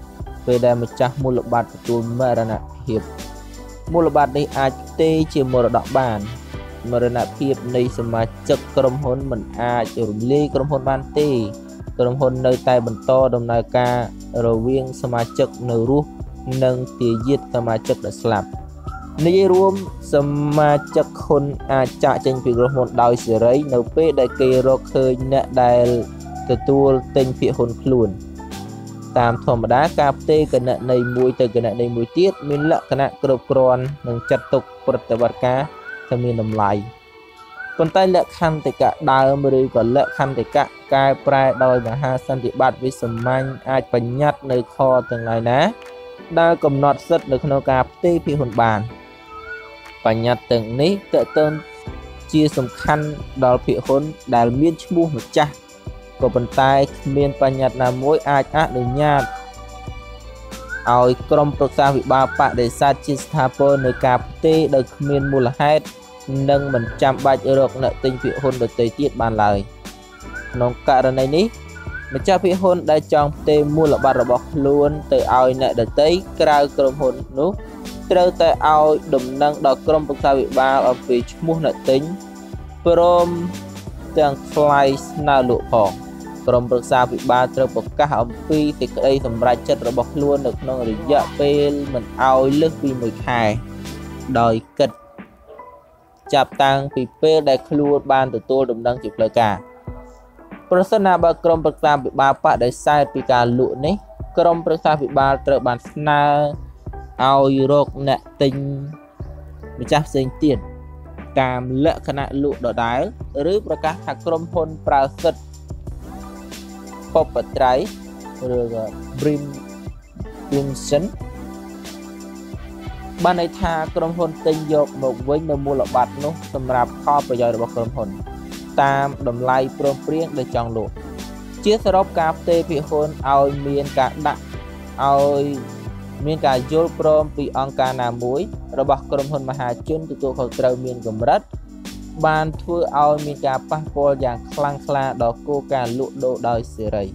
ញ្ញអាចបញ្ញត្តិនៅខទាំងឡើយណាដែលកំណត់សិទ្ធិនៅក្នុងការផ្ទេរភាហ៊ុនបានបញ្ញត្តិទាំងនេះតើតើជាសំខាន់ដល់ភាហ៊ុនដែលមានឈ្មោះម្ចាស់ក៏ប៉ុន្តែគ្មានបញ្ញត្តិណាមួយអាចអនុញ្ញាត ឲ្យក្រុមប្រឹក្សាវិបាលបកដែលសាជាស្ថាពរនៅការផ្ទេរដោយគ្មានមូលហេតុនិងមិនចាំបាច់រកអ្នកទិញភាហ៊ុនដទៃទៀតបានឡើយក្នុងករណីនេះម្ចាស់ភាហ៊ុនដែលចង់ផ្ទេរមូលបត្ររបស់ខ្លួនទៅឲ្យអ្នកដទៃក្រៅក្រុមហ៊ុននោះត្រូវតែឲ្យដំណឹងដល់ក្រុមប្រឹក្សាវិបាលអំពីឈ្មោះអ្នកទិញ ព្រមទាំងថ្លៃស្នើលក់ផងក្រុមប្រឹក្សាវិបាលត្រូវប្រកាសអំពីសេចក្តីសម្រេចចិត្តរបស់ខ្លួននៅក្នុងរយៈពេលមិនឲ្យលើសពី ពបត្រៃ ឬក៏ព្រីមសន បានន័យថាក្រុមហ៊ុនទិញយកមកវិញនៅមូលបត្រនោះសម្រាប់ផលប្រយោជន៍របស់ក្រុមហ៊ុនតាមតម្លៃព្រមព្រៀងដែលចង់លក់ជាសរុបការផ្ទេរភាហ៊ុនឲ្យមានការដាក់ឲ្យមានការយល់ព្រមពីអង្គការណាមួយរបស់ក្រុមហ៊ុនមហាជនទទួលខុសត្រូវមានកម្រិត បានធ្វើឲ្យមានការប៉ះពាល់យ៉ាងខ្លាំងក្លាដល់គោលការណ៍លក់ដូរដោយសេរី